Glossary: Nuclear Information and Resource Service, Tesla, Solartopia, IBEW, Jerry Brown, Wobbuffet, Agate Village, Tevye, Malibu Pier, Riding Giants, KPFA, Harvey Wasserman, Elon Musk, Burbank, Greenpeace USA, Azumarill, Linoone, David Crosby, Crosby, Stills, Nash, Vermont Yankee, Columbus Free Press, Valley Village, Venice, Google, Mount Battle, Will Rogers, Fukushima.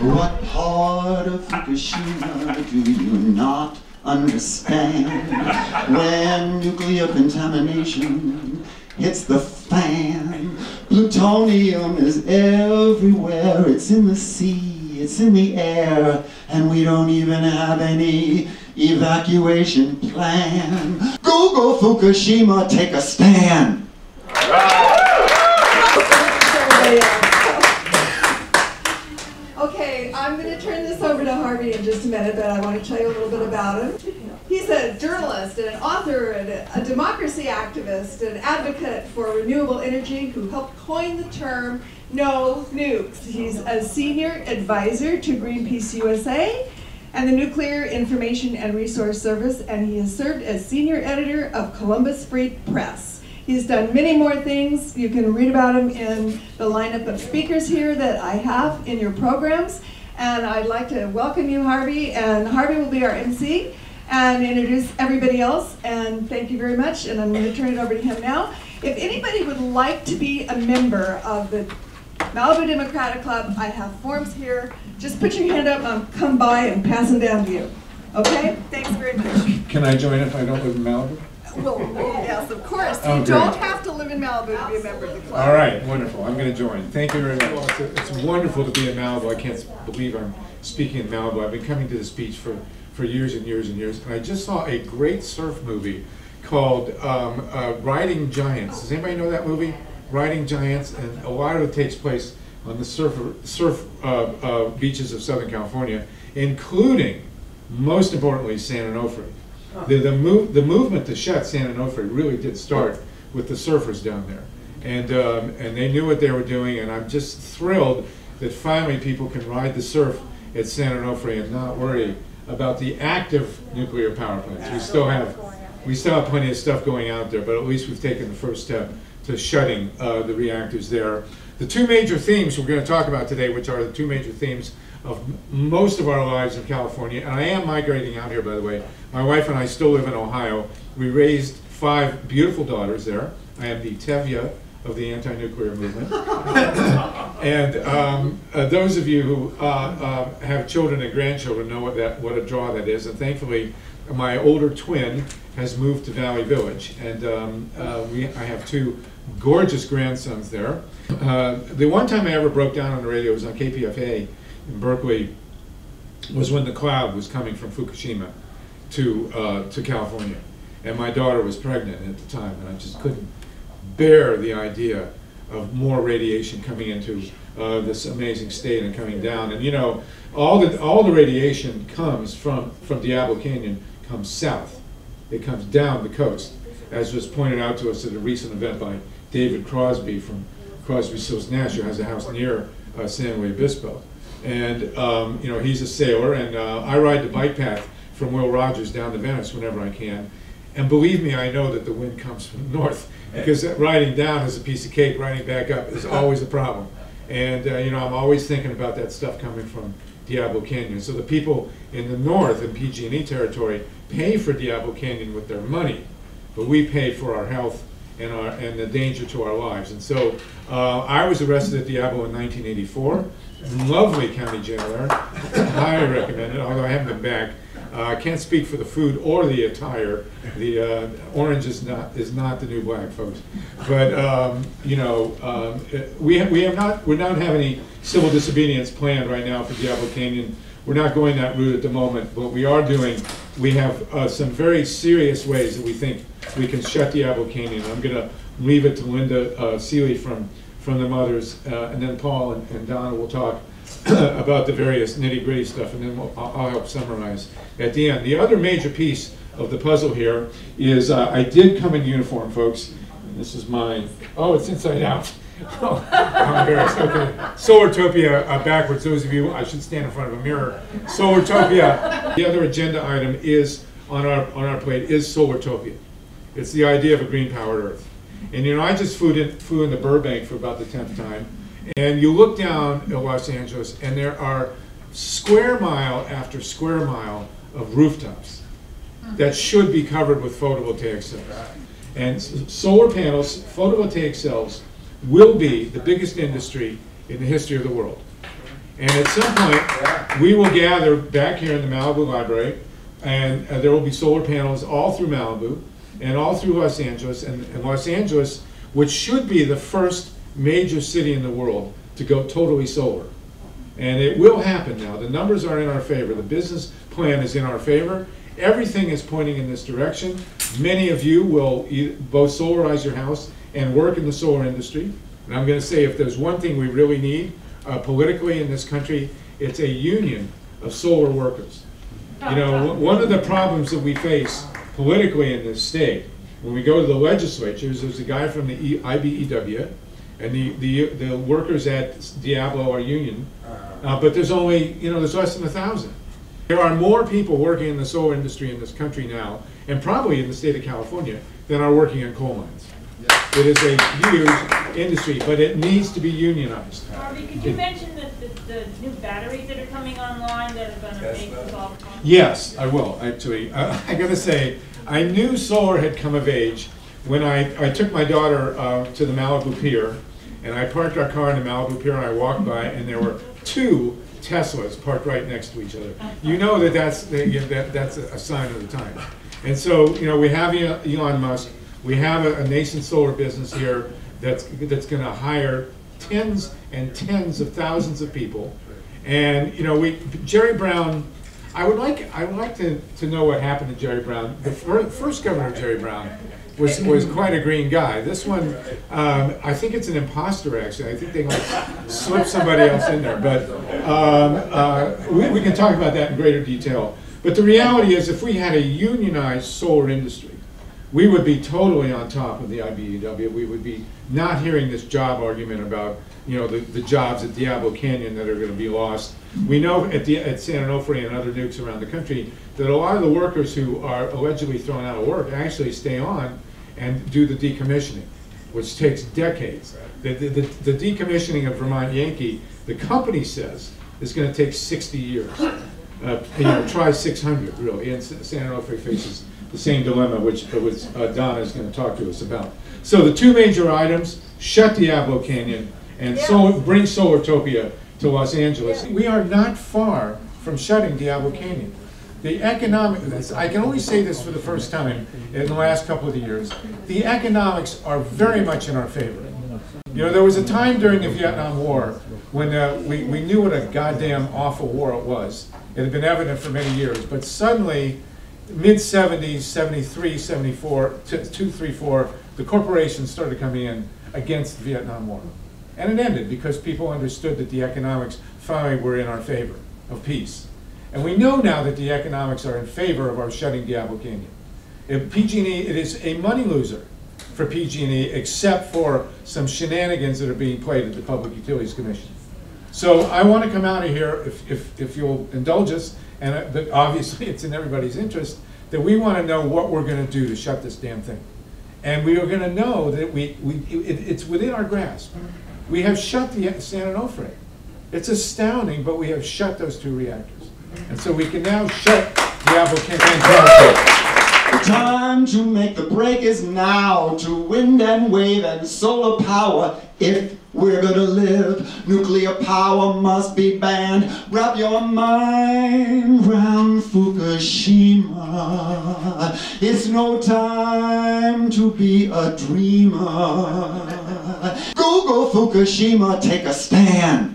What part of Fukushima do you not understand? When nuclear contamination hits the fan, plutonium is everywhere. It's in the sea, it's in the air, and we don't even have any evacuation plan. Google Fukushima, take a stand. All right. Okay, I'm going to turn this over to Harvey in just a minute, but I want to tell you a little bit about him. He's a journalist and an author and a democracy activist, an advocate for renewable energy who helped coin the term no nukes. He's a senior advisor to Greenpeace USA and the Nuclear Information and Resource Service, and he has served as senior editor of Columbus Free Press. He's done many more things. You can read about him in the lineup of speakers here that I have in your programs. And I'd like to welcome you, Harvey, and Harvey will be our MC and introduce everybody else, and thank you very much, and I'm going to turn it over to him now. If anybody would like to be a member of the Malibu Democratic Club, I have forms here. Just put your hand up, I'll come by and pass them down to you. Okay? Thanks very much. Can I join if I don't live in Malibu? Well, yes, of course. Oh, you don't have to live in Malibu to be a member of the club. All right, wonderful. I'm going to join. Thank you very much. Well, it's wonderful to be in Malibu. I can't believe I'm speaking in Malibu. I've been coming to this beach for years and years and years, and I just saw a great surf movie called Riding Giants. Does anybody know that movie? Riding Giants, and a lot of it takes place on the surf beaches of Southern California, including, most importantly, San Onofre. The movement to shut San Onofre really did start with the surfers down there, and they knew what they were doing. And I'm just thrilled that finally people can ride the surf at San Onofre and not worry about the active nuclear power plants. We still have plenty of stuff going out there, but at least we've taken the first step to shutting the reactors there. The two major themes we're going to talk about today, which are the two major themes of most of our lives in California, and I am migrating out here, by the way. My wife and I still live in Ohio. We raised 5 beautiful daughters there. I am the Tevye of the anti-nuclear movement. And those of you who have children and grandchildren know what a draw that is, and thankfully my older twin has moved to Valley Village, and I have 2 gorgeous grandsons there. The one time I ever broke down on the radio was on KPFA in Berkeley, was when the cloud was coming from Fukushima to California, and my daughter was pregnant at the time, and I just couldn't bear the idea of more radiation coming into this amazing state and coming down. And you know, all the radiation comes from Diablo Canyon comes south. It comes down the coast, as was pointed out to us at a recent event by David Crosby from Crosby, Stills, Nash, who has a house near San Luis Obispo. And you know, he's a sailor, and I ride the bike path from Will Rogers down to Venice whenever I can. And believe me, I know that the wind comes from the north, because riding down is a piece of cake, riding back up is always a problem. And you know, I'm always thinking about that stuff coming from Diablo Canyon. So the people in the north, in PG&E territory, pay for Diablo Canyon with their money, but we pay for our health and the danger to our lives. And so I was arrested at Diablo in 1984, lovely county jail there, highly recommended, although I haven't been back. I can't speak for the food or the attire. The orange is not the new black, folks. But you know, we don't have any civil disobedience planned right now for Diablo Canyon. We're not going that route at the moment. What we are doing, we have some very serious ways that we think we can shut Diablo Canyon. I'm going to leave it to Linda Seeley from the Mothers, and then Paul and Donna will talk about the various nitty-gritty stuff, and then I'll help summarize at the end. The other major piece of the puzzle here is I did come in uniform, folks. And this is mine. Oh, it's inside out. Oh, I'm embarrassed. Okay. Solartopia backwards. Those of you, I should stand in front of a mirror. Solartopia. The other agenda item is on our plate is Solartopia. It's the idea of a green-powered Earth. And you know, I just flew into Burbank for about the 10th time. And you look down at Los Angeles, and there are square mile after square mile of rooftops that should be covered with photovoltaic cells. And solar panels, photovoltaic cells, will be the biggest industry in the history of the world. And at some point, we will gather back here in the Malibu Library, and there will be solar panels all through Malibu and all through Los Angeles. And Los Angeles, which should be the first major city in the world to go totally solar. And it will happen now. The numbers are in our favor. The business plan is in our favor. Everything is pointing in this direction. Many of you will both solarize your house and work in the solar industry. And I'm going to say, if there's one thing we really need politically in this country, it's a union of solar workers. You know, one of the problems that we face politically in this state, when we go to the legislatures, there's a guy from the IBEW, and the workers at Diablo are union, but there's only, you know, there's less than 1,000. There are more people working in the solar industry in this country now, and probably in the state of California, than are working in coal mines. Yes. It is a huge industry, but it needs to be unionized. Harvey, could you mention the new batteries that are coming online that are going to make this all possible? Yes, I will, actually. I got to say, I knew solar had come of age when I took my daughter to the Malibu Pier, and I parked our car in the Malibu Pier, and I walked by, and there were two Teslas parked right next to each other. You know that that's a sign of the time. And so, you know, we have Elon Musk. We have a nascent solar business here that's going to hire tens and tens of thousands of people. And, you know, Jerry Brown. I would like to know what happened to Jerry Brown. The first governor, Jerry Brown, was quite a green guy. This one, I think it's an imposter, actually. I think they like slip somebody else in there. But we can talk about that in greater detail. But the reality is, if we had a unionized solar industry, we would be totally on top of the IBEW. We would be not hearing this job argument about, you know, the jobs at Diablo Canyon that are going to be lost. We know at San Onofre and other nukes around the country that a lot of the workers who are allegedly thrown out of work actually stay on and do the decommissioning, which takes decades. The decommissioning of Vermont Yankee, the company says, is going to take 60 years. You know, try 600, really. And San Onofre faces the same dilemma, which Donna is going to talk to us about. So the two major items: shut Diablo Canyon and bring Solartopia to Los Angeles. Yeah. We are not far from shutting Diablo Canyon. The economics, I can only say this for the first time in the last couple of years, the economics are very much in our favor. You know, there was a time during the Vietnam War when we knew what a goddamn awful war it was. It had been evident for many years, but suddenly, mid-70s, 73, 74, 2, 3, 4, the corporations started coming in against the Vietnam War. And it ended because people understood that the economics finally were in our favor of peace. And we know now that the economics are in favor of our shutting Diablo Canyon. If PG&E, it is a money loser for PG&E, except for some shenanigans that are being played at the Public Utilities Commission. So I want to come out of here, if you'll indulge us, and but obviously it's in everybody's interest, that we want to know what we're going to do to shut this damn thing. And we are going to know that it's within our grasp. We have shut the San Onofre. It's astounding, but we have shut those two reactors. And so we can now shut Diablo Canyon. The time to make the break is now, to wind and wave and solar power if we're gonna live. Nuclear power must be banned. Wrap your mind round Fukushima. It's no time to be a dreamer. Google Fukushima, take a stand.